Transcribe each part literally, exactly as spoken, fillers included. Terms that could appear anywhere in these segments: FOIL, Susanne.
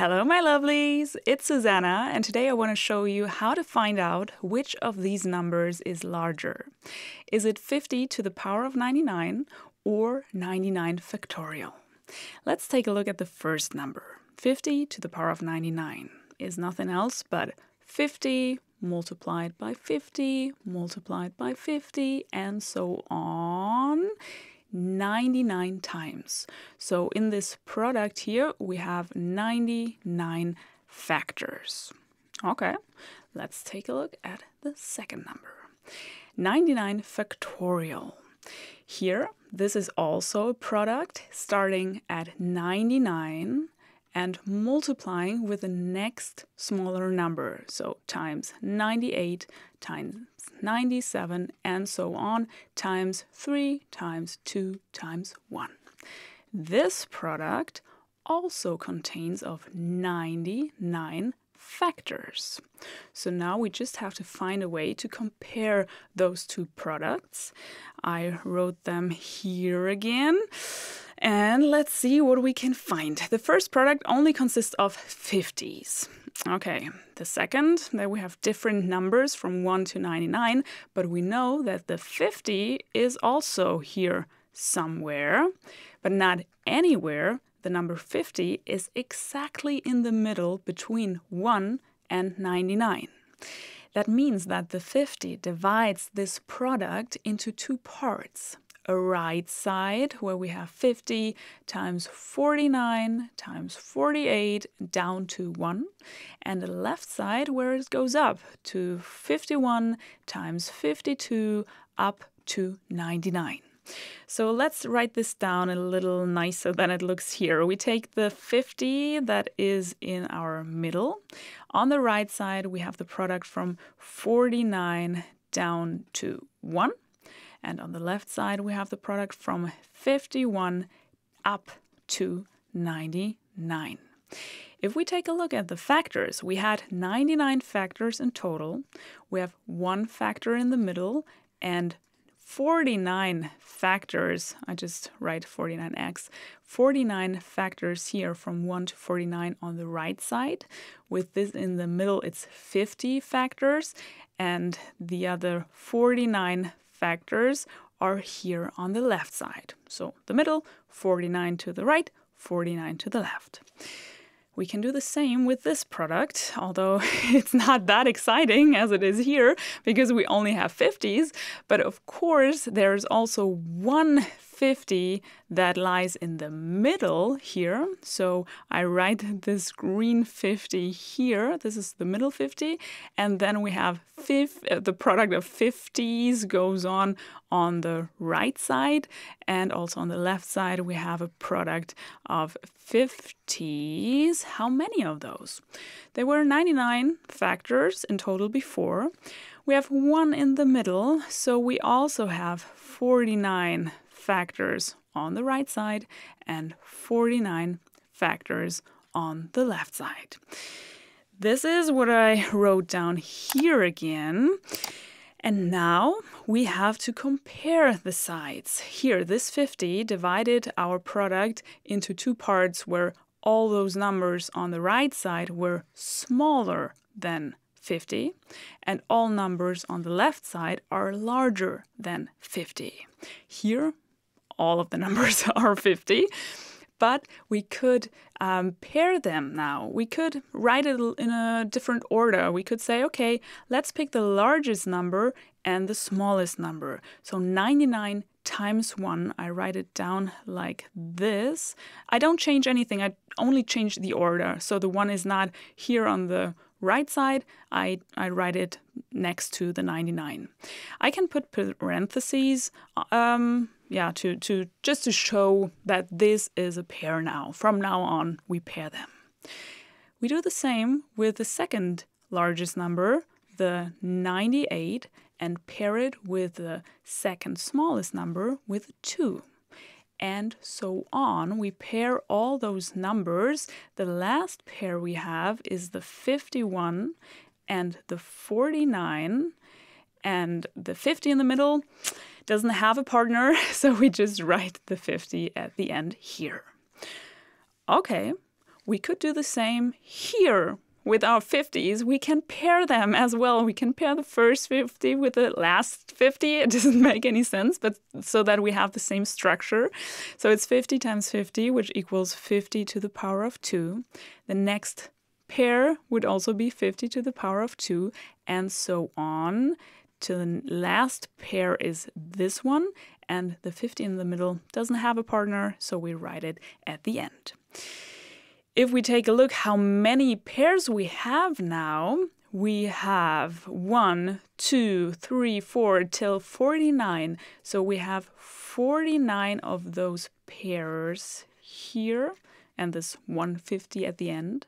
Hello my lovelies, it's Susanne and today I want to show you how to find out which of these numbers is larger. Is it fifty to the power of ninety-nine or ninety-nine factorial? Let's take a look at the first number. fifty to the power of ninety-nine is nothing else but fifty multiplied by fifty multiplied by fifty and so on. ninety-nine times. So in this product here, we have ninety-nine factors. Okay, let's take a look at the second number. ninety-nine factorial. Here, this is also a product starting at ninety-nine and multiplying with the next smaller number. So times ninety-eight, times ninety-seven, and so on, times three, times two, times one. This product also contains of ninety-nine factors. So now we just have to find a way to compare those two products. I wrote them here again. And let's see what we can find. The first product only consists of fifties. Okay, the second, there we have different numbers from one to ninety-nine, but we know that the fifty is also here somewhere, but not anywhere. The number fifty is exactly in the middle between one and ninety-nine. That means that the fifty divides this product into two parts. A right side where we have fifty times forty-nine times forty-eight down to one, and the left side where it goes up to fifty-one times fifty-two up to ninety-nine. So let's write this down a little nicer than it looks here. We take the fifty that is in our middle. On the right side we have the product from forty-nine down to one. And on the left side, we have the product from fifty-one up to ninety-nine. If we take a look at the factors, we had ninety-nine factors in total. We have one factor in the middle and forty-nine factors. I just write forty-nine x. forty-nine factors here from one to forty-nine on the right side. With this in the middle, it's fifty factors. And the other forty-nine factors. Factors are here on the left side. So the middle, forty-nine to the right, forty-nine to the left. We can do the same with this product, although it's not that exciting as it is here because we only have fifties. But of course, there's also one fifty that lies in the middle here. So I write this green fifty here. This is the middle fifty. And then we have fifth, the product of fifties goes on on the right side. And also on the left side, we have a product of fifties. How many of those? There were ninety-nine factors in total before. We have one in the middle. So we also have forty-nine factors on the right side and forty-nine factors on the left side. This is what I wrote down here again. And now we have to compare the sides. Here, this fifty divided our product into two parts where all those numbers on the right side were smaller than fifty, and all numbers on the left side are larger than fifty. Here, all of the numbers are fifty, but we could um, pair them now. We could write it in a different order. We could say, okay, let's pick the largest number and the smallest number. So ninety-nine times one, I write it down like this. I don't change anything, I only change the order. So the one is not here on the right side, I, I write it next to the ninety-nine. I can put parentheses, um, yeah, to, to just to show that this is a pair now. From now on, we pair them. We do the same with the second largest number, the ninety-eight, and pair it with the second smallest number with two. And so on, we pair all those numbers. The last pair we have is the fifty-one and the forty-nine, and the fifty in the middle doesn't have a partner, so we just write the fifty at the end here. Okay, We could do the same here with our fifties. We can pair them as well. We can pair the first fifty with the last fifty. It doesn't make any sense, but so that we have the same structure. So it's fifty times fifty, which equals fifty to the power of two. The next pair would also be fifty to the power of two, and so on. To the last pair is this one, and the fifty in the middle doesn't have a partner, so we write it at the end. If we take a look how many pairs we have now, we have one, two, three, four till forty-nine. So we have forty-nine of those pairs here, and this one fifty at the end.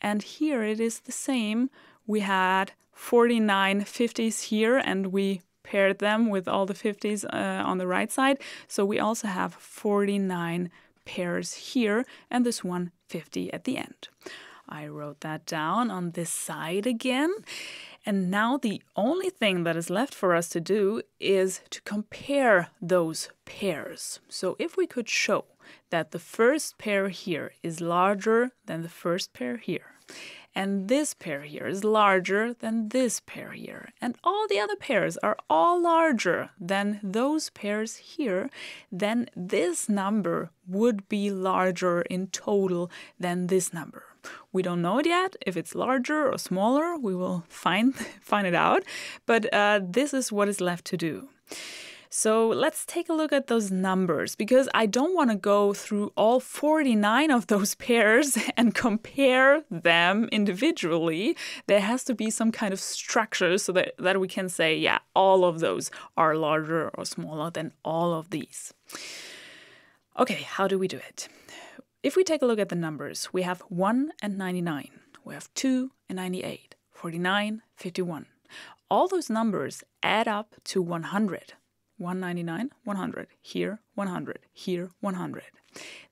And here it is the same. We had forty-nine fifties here, and we paired them with all the fifties uh, on the right side. So we also have forty-nine pairs here, and this one fifty at the end. I wrote that down on this side again. And now the only thing that is left for us to do is to compare those pairs. So if we could show that the first pair here is larger than the first pair here, and this pair here is larger than this pair here, and all the other pairs are all larger than those pairs here, then this number would be larger in total than this number. We don't know it yet, if it's larger or smaller, we will find, find it out, but uh, this is what is left to do. So let's take a look at those numbers, because I don't want to go through all forty-nine of those pairs and compare them individually. There has to be some kind of structure so that, that we can say, yeah, all of those are larger or smaller than all of these. Okay, how do we do it? If we take a look at the numbers, we have one and ninety-nine, we have two and ninety-eight, forty-nine, fifty-one. All those numbers add up to one hundred. one ninety-nine, one hundred, here one hundred, here one hundred.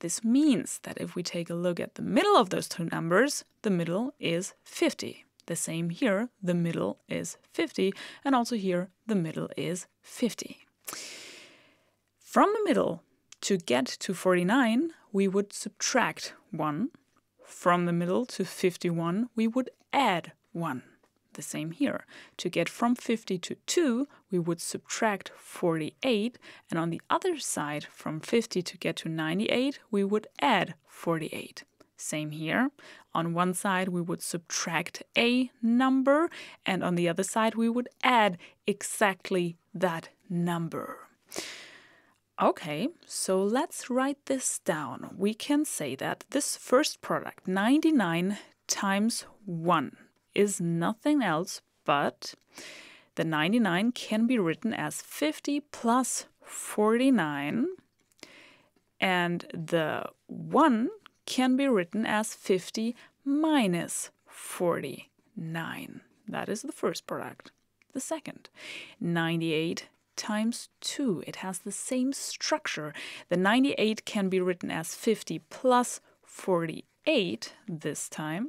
This means that if we take a look at the middle of those two numbers, the middle is fifty. The same here, the middle is fifty, and also here, the middle is fifty. From the middle, to get to forty-nine, we would subtract one. From the middle to fifty-one, we would add one. The same here. To get from fifty to two, we would subtract forty-eight, and on the other side, from fifty to get to ninety-eight, we would add forty-eight. Same here. On one side, we would subtract a number, and on the other side, we would add exactly that number. Okay, so let's write this down. We can say that this first product, ninety-nine times one, is nothing else but the ninety-nine can be written as fifty plus forty-nine, and the one can be written as fifty minus forty-nine. That is the first product. The second, ninety-eight times two. It has the same structure. The ninety-eight can be written as fifty plus forty-eight this time.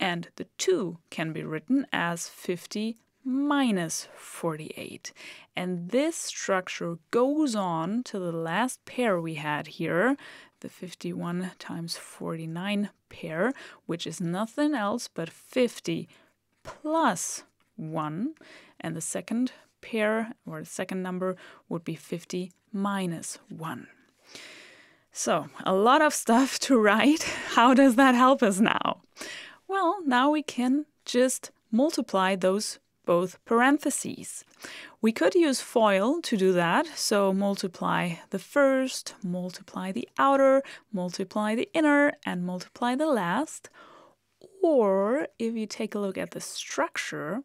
And the two can be written as fifty minus forty-eight. And this structure goes on to the last pair we had here, the fifty-one times forty-nine pair, which is nothing else but fifty plus one. And the second pair, or the second number, would be fifty minus one. So, a lot of stuff to write. How does that help us now? Well, now we can just multiply those both parentheses. We could use FOIL to do that, so multiply the first, multiply the outer, multiply the inner, and multiply the last. Or, if you take a look at the structure,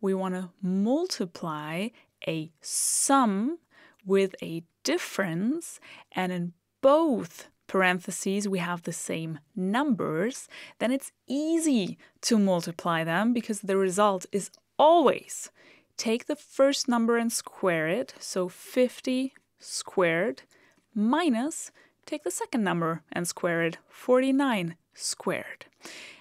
we want to multiply a sum with a difference, and in both parentheses we have the same numbers, then it's easy to multiply them because the result is always take the first number and square it, so fifty squared, minus take the second number and square it, forty-nine squared.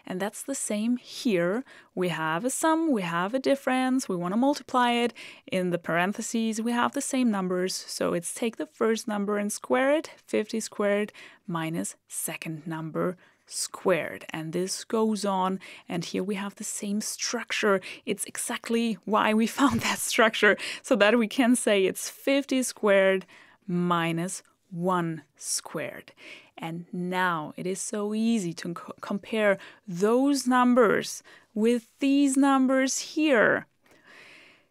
And that's the same here. We have a sum, we have a difference, we want to multiply it. In the parentheses, we have the same numbers. So it's take the first number and square it, fifty squared minus second number squared. And this goes on, and here we have the same structure. It's exactly why we found that structure, so that we can say it's fifty squared minus one squared. And now it is so easy to co- compare those numbers with these numbers here.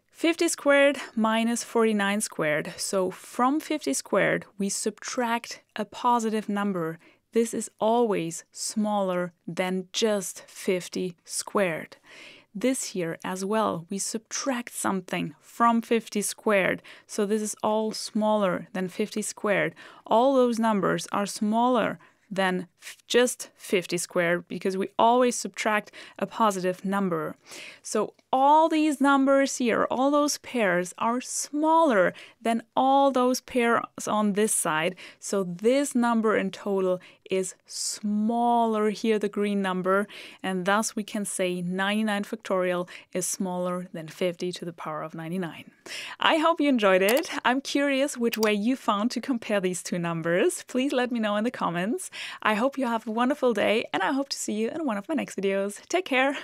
fifty squared minus forty-nine squared. So from fifty squared, we subtract a positive number. This is always smaller than just fifty squared. This here as well, we subtract something from fifty squared. So this is all smaller than fifty squared. All those numbers are smaller than just fifty squared because we always subtract a positive number. So all these numbers here, all those pairs are smaller than all those pairs on this side. So this number in total is smaller here, the green number, and thus we can say ninety-nine factorial is smaller than fifty to the power of ninety-nine. I hope you enjoyed it. I'm curious which way you found to compare these two numbers. Please let me know in the comments. I hope you have a wonderful day, and I hope to see you in one of my next videos. Take care!